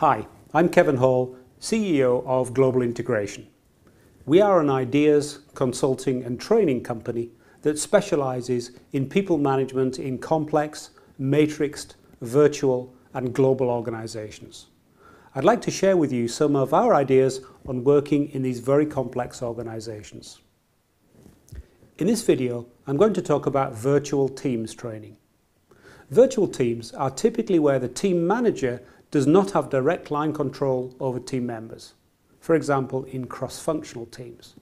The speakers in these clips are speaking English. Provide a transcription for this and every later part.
Hi, I'm Kevan Hall, CEO of Global Integration. We are an ideas, consulting and training company that specializes in people management in complex, matrixed, virtual and global organizations. I'd like to share with you some of our ideas on working in these very complex organizations. In this video, I'm going to talk about virtual teams training. Virtual teams are typically where the team manager does not have direct line control over team members, for example in cross-functional teams.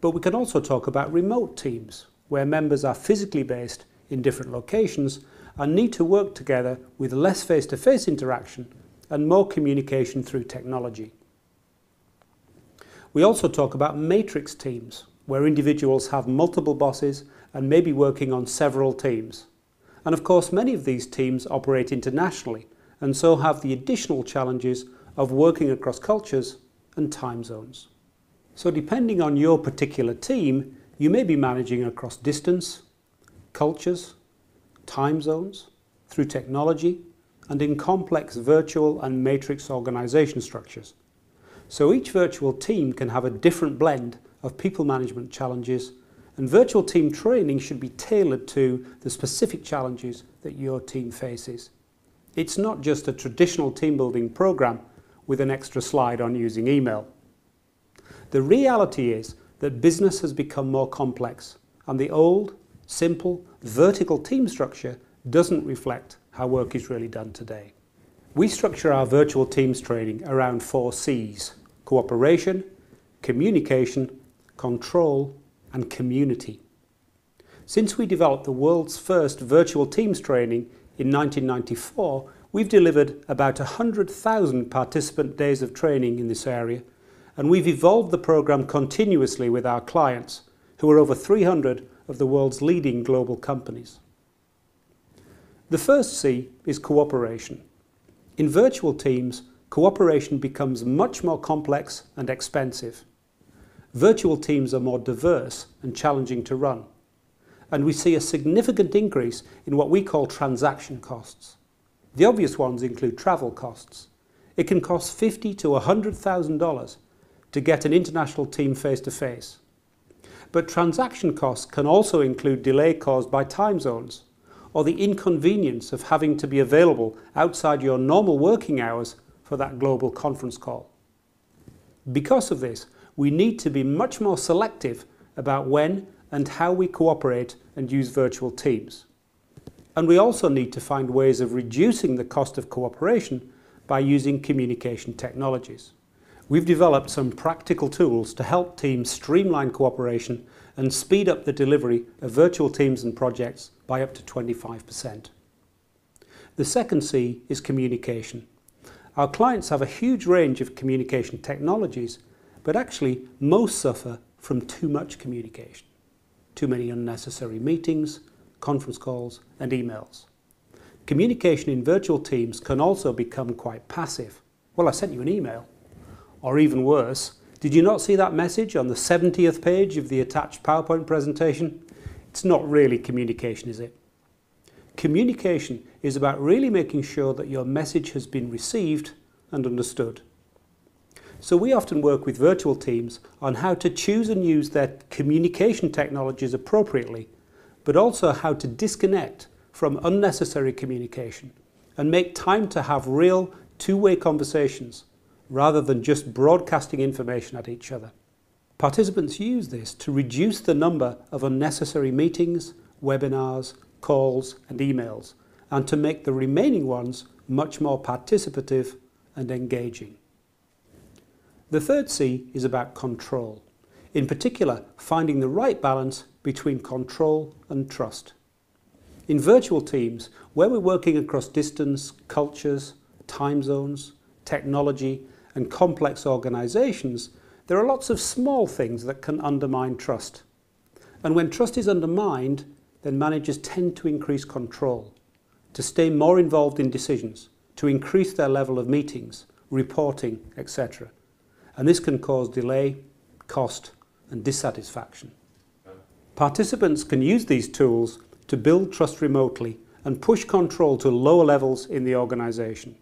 But we can also talk about remote teams, where members are physically based in different locations and need to work together with less face-to-face interaction and more communication through technology. We also talk about matrix teams, where individuals have multiple bosses and may be working on several teams. And of course many of these teams operate internationally, and so have the additional challenges of working across cultures and time zones. So depending on your particular team, you may be managing across distance, cultures, time zones, through technology, and in complex virtual and matrix organization structures. So each virtual team can have a different blend of people management challenges, and virtual team training should be tailored to the specific challenges that your team faces. It's not just a traditional team building program with an extra slide on using email. The reality is that business has become more complex, and the old, simple, vertical team structure doesn't reflect how work is really done today. We structure our virtual teams training around 4 C's: cooperation, communication, control, and community. Since we developed the world's first virtual teams training in 1994, we've delivered about 100,000 participant days of training in this area, and we've evolved the program continuously with our clients, who are over 300 of the world's leading global companies. The first C is cooperation. In virtual teams, cooperation becomes much more complex and expensive. Virtual teams are more diverse and challenging to run, and we see a significant increase in what we call transaction costs. The obvious ones include travel costs. It can cost $50,000 to $100,000 to get an international team face-to-face. But transaction costs can also include delay caused by time zones, or the inconvenience of having to be available outside your normal working hours for that global conference call. Because of this, we need to be much more selective about when and how we cooperate and use virtual teams. And we also need to find ways of reducing the cost of cooperation by using communication technologies. We've developed some practical tools to help teams streamline cooperation and speed up the delivery of virtual teams and projects by up to 25%. The second C is communication. Our clients have a huge range of communication technologies, but actually most suffer from too much communication. Too many unnecessary meetings, conference calls and emails. Communication in virtual teams can also become quite passive. Well, I sent you an email. Or even worse, did you not see that message on the 70th page of the attached PowerPoint presentation? It's not really communication, is it? Communication is about really making sure that your message has been received and understood. So we often work with virtual teams on how to choose and use their communication technologies appropriately, but also how to disconnect from unnecessary communication and make time to have real two-way conversations rather than just broadcasting information at each other. Participants use this to reduce the number of unnecessary meetings, webinars, calls and emails, and to make the remaining ones much more participative and engaging. The third C is about control, in particular finding the right balance between control and trust. In virtual teams, where we're working across distance, cultures, time zones, technology and complex organizations, there are lots of small things that can undermine trust. And when trust is undermined, then managers tend to increase control, to stay more involved in decisions, to increase their level of meetings, reporting, etc. And this can cause delay, cost and dissatisfaction. Participants can use these tools to build trust remotely and push control to lower levels in the organization.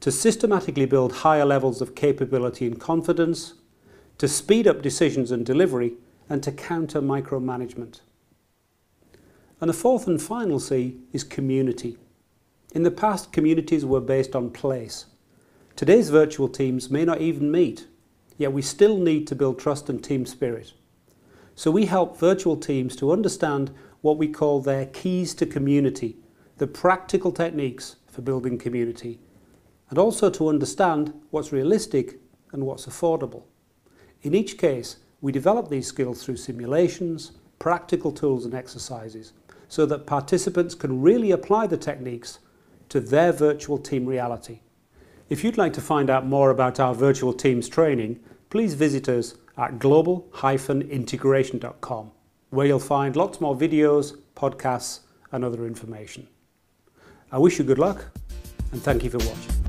to systematically build higher levels of capability and confidence, to speed up decisions and delivery, and to counter micromanagement. And the fourth and final C is community. In the past, communities were based on place. Today's virtual teams may not even meet, yet we still need to build trust and team spirit. So we help virtual teams to understand what we call their keys to community, the practical techniques for building community, and also to understand what's realistic and what's affordable. In each case, we develop these skills through simulations, practical tools and exercises, so that participants can really apply the techniques to their virtual team reality. If you'd like to find out more about our virtual teams training, please visit us at global-integration.com, where you'll find lots more videos, podcasts, and other information. I wish you good luck, and thank you for watching.